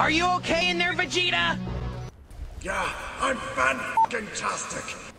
Are you okay in there, Vegeta? Yeah, I'm fan-fucking-tastic.